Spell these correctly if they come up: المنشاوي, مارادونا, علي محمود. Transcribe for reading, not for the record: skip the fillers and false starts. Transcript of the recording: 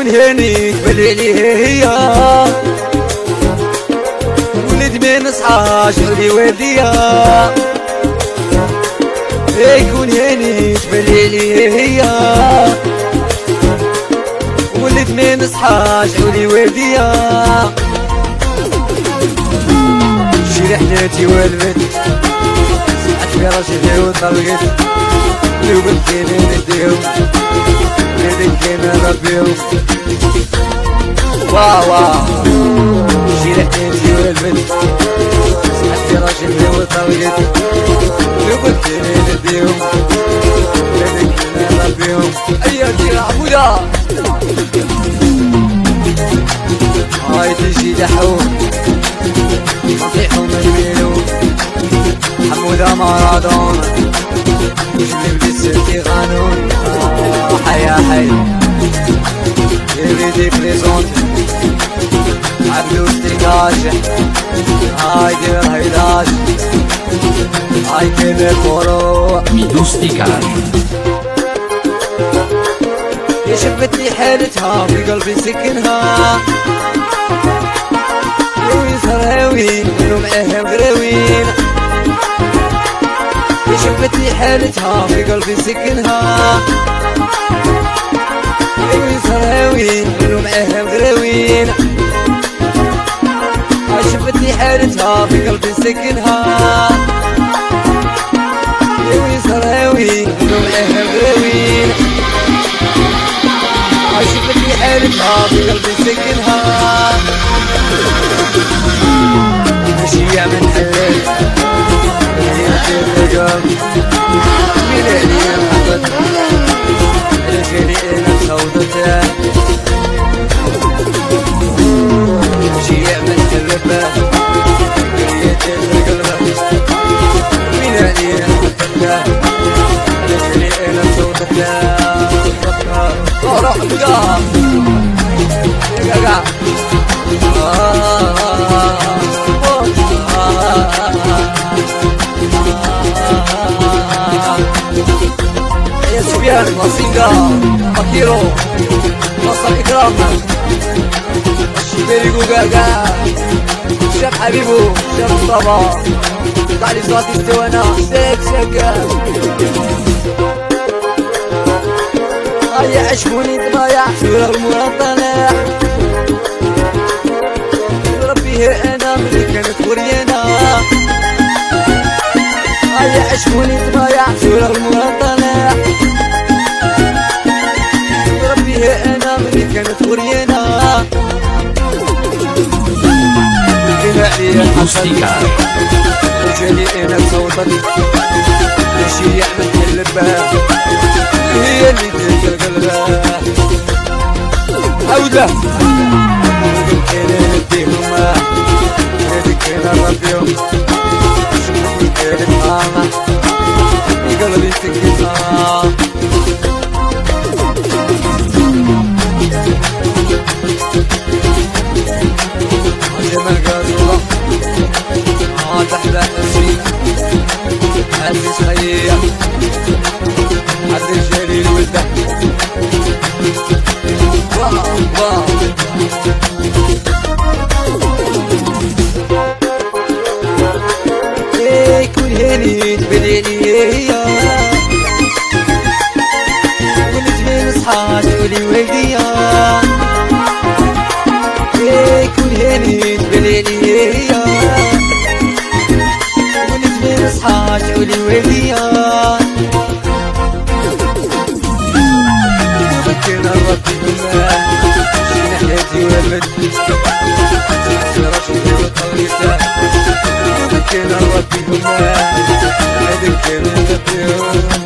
ونهنيك بالليلي هي ولد ما نصحاش غدي والديا يكون هنيك بالليلي هي ولد ما نصحاش غدي والديا شي رحلاتي والبيت سمعت في راسي وطلقت لو بنتي نديهم واو واو شي رحلتي والبنت سمعت راجل هو طلقت لو كنت نديهم ولادك هنا ربيهم اياتي يا حموده هاي تجي دحوم نصيحهم الميلون حموده مارادونا وجبلي بلساتي غانون حيا حيا عبدو استكاشة هاي دير هيداش هاي كده فروع ميدو استكاشة يشبتني حالتها في قلبي سكنها لوين صراوين كلو معاهم غراوين يشبتني حالتها في قلبي سكنها لوين صراوين كلو معاهم غراوين شفتني حالتها في قلبي سكنها لوين صراوين كلو معاهم غراوين شفتني حالتها في قلبي سكنها ماشي يعمل حلال مليح بالرجال من عليا محبط على جالي انا مصوتتها ماشي يعمل يا سفيان ماسينجا مكيرو مصر إكرام الشيبيري جوجاجا شاب حبيبو شاب مصطفى تعلي صوتي استوانا سيك سيكا هيا عشقوني ضايع صورة الموطنة ربي هي أنا ملي كانت غريانة هيا عشقوني ضايع صورة الموطنة ربي هي أنا ملي كانت غريانة موسيقى رجالي انا صوتك ماشي يعمل حلبها هي اللي تلقى قلبها عوده قلت انا نديهم هذيك انا نربيهم شوفوا كيف انا قلبي سكتها عندي صغير عندي جليل ولده واو واو كون هنيت بديني هي ولد ما نصحاش قولي والديا كون هنيت بديني هي اصحاش قولي وليا ممكن الربي بالله شي نحياتي والبنت سمعت راسي وطلقتها ممكن الربي بالله هذيك كانت